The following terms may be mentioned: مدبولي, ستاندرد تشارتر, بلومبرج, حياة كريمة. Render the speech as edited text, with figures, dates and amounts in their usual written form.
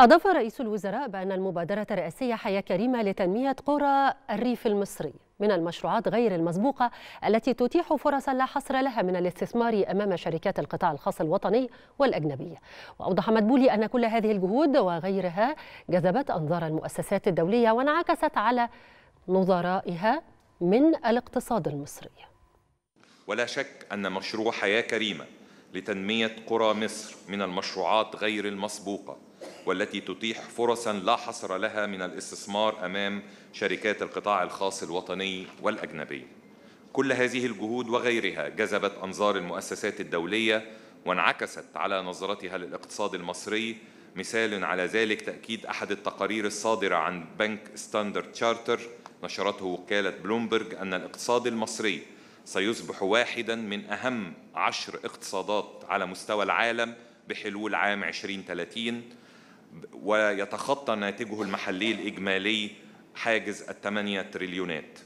أضاف رئيس الوزراء بأن المبادرة الرئاسية حياة كريمة لتنمية قرى الريف المصري من المشروعات غير المسبوقة التي تتيح فرصا لا حصر لها من الاستثمار أمام شركات القطاع الخاص الوطني والأجنبية. وأوضح مدبولي أن كل هذه الجهود وغيرها جذبت أنظار المؤسسات الدولية وانعكست على نظرائها من الاقتصاد المصري. ولا شك أن مشروع حياة كريمة لتنمية قرى مصر من المشروعات غير المسبوقة والتي تتيح فرصاً لا حصر لها من الاستثمار أمام شركات القطاع الخاص الوطني والأجنبي. كل هذه الجهود وغيرها جذبت أنظار المؤسسات الدولية وانعكست على نظرتها للاقتصاد المصري. مثال على ذلك تأكيد أحد التقارير الصادرة عن بنك ستاندرد تشارتر نشرته وكالة بلومبرج أن الاقتصاد المصري سيصبح واحداً من أهم 10 اقتصادات على مستوى العالم بحلول عام 2030، ويتخطى ناتجه المحلي الإجمالي حاجز ال8 تريليونات.